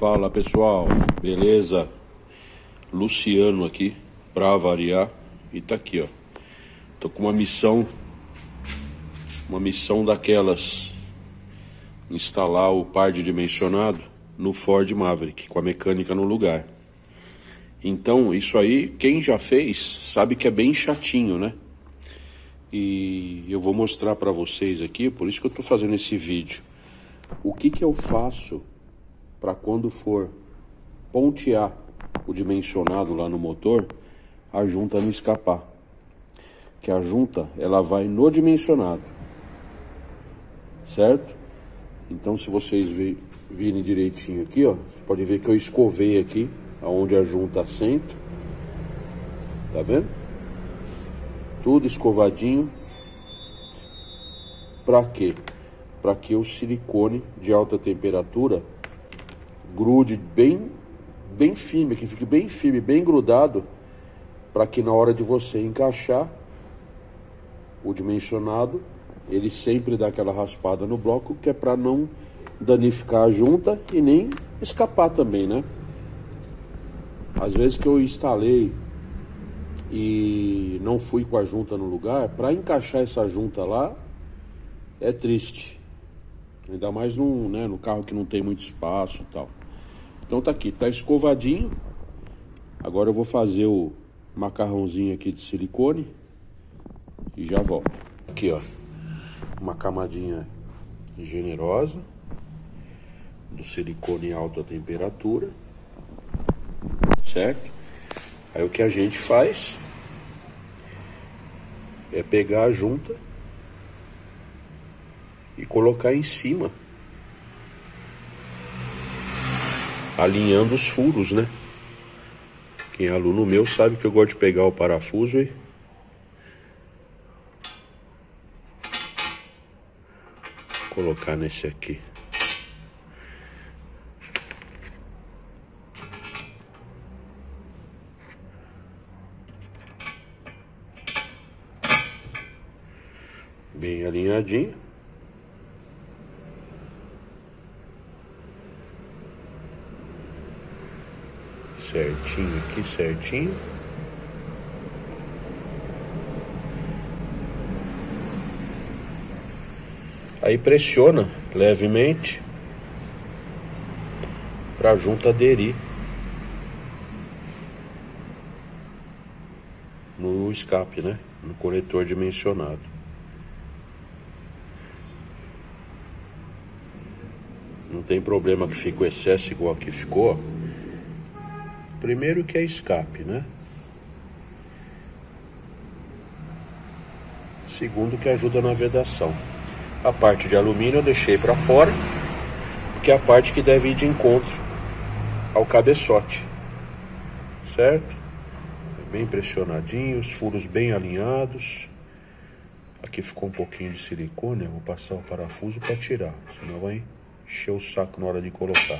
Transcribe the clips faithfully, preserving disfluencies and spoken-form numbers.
Fala pessoal, beleza? Luciano aqui, pra variar, e tá aqui ó, tô com uma missão, uma missão daquelas, instalar o par de dimensionado no Ford Maverick, com a mecânica no lugar. Então isso aí, quem já fez, sabe que é bem chatinho, né? E eu vou mostrar pra vocês aqui, por isso que eu tô fazendo esse vídeo, o que que eu faço para quando for pontear o dimensionado lá no motor, a junta não escapar. Que a junta, ela vai no dimensionado, certo? Então se vocês virem direitinho aqui, ó, você pode ver que eu escovei aqui aonde a junta assenta. Tá vendo? Tudo escovadinho. Para quê? Para que o silicone de alta temperatura grude bem, bem firme, que fique bem firme, bem grudado, para que na hora de você encaixar o dimensionado, ele sempre dá aquela raspada no bloco, que é para não danificar a junta e nem escapar também, né? Às vezes que eu instalei e não fui com a junta no lugar, para encaixar essa junta lá, é triste. Ainda mais num, né, no carro que não tem muito espaço e tal. Então tá aqui, tá escovadinho. Agora eu vou fazer o macarrãozinho aqui de silicone e já volto. Aqui ó, uma camadinha generosa do silicone em alta temperatura, certo? Aí o que a gente faz é pegar a junta e colocar em cima, alinhando os furos, né? Quem é aluno meu sabe que eu gosto de pegar o parafuso e colocar nesse aqui. Bem alinhadinho. Certinho aqui, certinho. Aí pressiona levemente para a junta aderir, no escape, né? No coletor dimensionado. Não tem problema que fique o excesso igual aqui ficou, ó. Primeiro que é escape, né? Segundo que ajuda na vedação. A parte de alumínio eu deixei para fora, porque é a parte que deve ir de encontro ao cabeçote, certo? Bem pressionadinho, os furos bem alinhados. Aqui ficou um pouquinho de silicone, eu vou passar o parafuso para tirar, senão vai encher o saco na hora de colocar.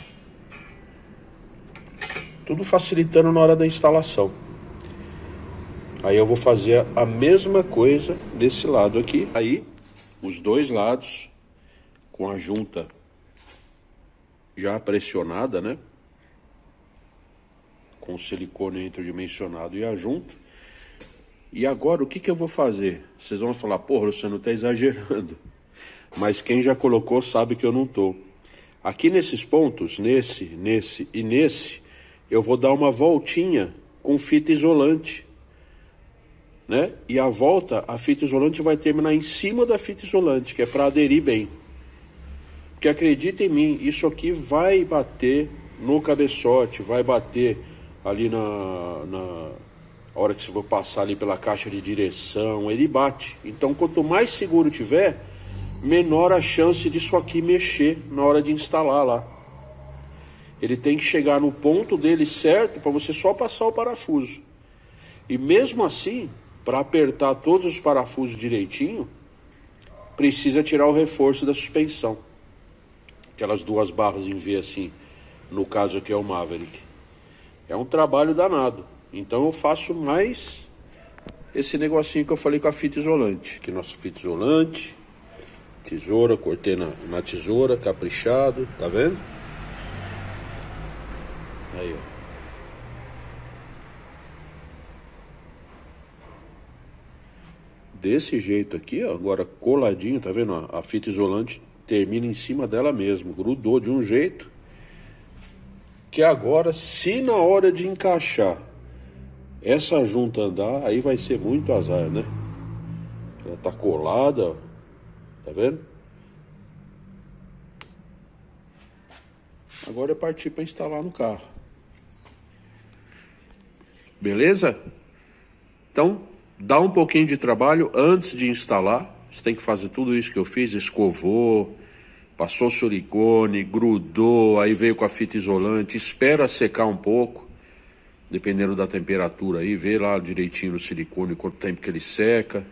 Tudo facilitando na hora da instalação. Aí eu vou fazer a mesma coisa desse lado aqui. Aí, os dois lados, com a junta já pressionada, né? Com o silicone interdimensionado e a junta. E agora, o que que eu vou fazer? Vocês vão falar, porra, Luciano, tá exagerando. Mas quem já colocou sabe que eu não tô. Aqui nesses pontos, nesse, nesse e nesse, eu vou dar uma voltinha com fita isolante, né? E a volta, a fita isolante vai terminar em cima da fita isolante, que é para aderir bem. Porque acredita em mim, isso aqui vai bater no cabeçote, vai bater ali na, na hora que você for passar ali pela caixa de direção, ele bate. Então quanto mais seguro tiver, menor a chance disso aqui mexer na hora de instalar lá. Ele tem que chegar no ponto dele certo para você só passar o parafuso. E mesmo assim, para apertar todos os parafusos direitinho, precisa tirar o reforço da suspensão. Aquelas duas barras em V assim, no caso aqui é o Maverick. É um trabalho danado. Então eu faço mais esse negocinho que eu falei com a fita isolante. Que nossa fita isolante, tesoura, cortei na, na tesoura, caprichado, tá vendo? Aí, ó. Desse jeito aqui, ó, agora coladinho, tá vendo? A fita isolante termina em cima dela mesmo. Grudou de um jeito que agora, se na hora de encaixar essa junta andar, aí vai ser muito azar, né? Ela tá colada, ó. Tá vendo? Agora é partir para instalar no carro. Beleza? Então, dá um pouquinho de trabalho antes de instalar. Você tem que fazer tudo isso que eu fiz. Escovou, passou silicone, grudou, aí veio com a fita isolante. Espera secar um pouco, dependendo da temperatura aí. Vê lá direitinho no silicone quanto tempo que ele seca.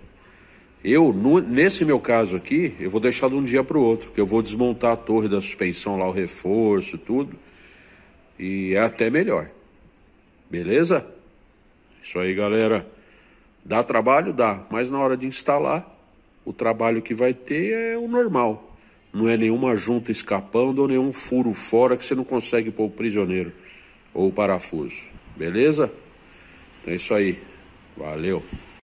Eu, no, nesse meu caso aqui, eu vou deixar de um dia para o outro, porque eu vou desmontar a torre da suspensão lá, o reforço, tudo. E é até melhor. Beleza? Isso aí, galera. Dá trabalho? Dá, mas na hora de instalar, o trabalho que vai ter é o normal. Não é nenhuma junta escapando ou nenhum furo fora que você não consegue pôr o prisioneiro ou o parafuso. Beleza? Então é isso aí. Valeu.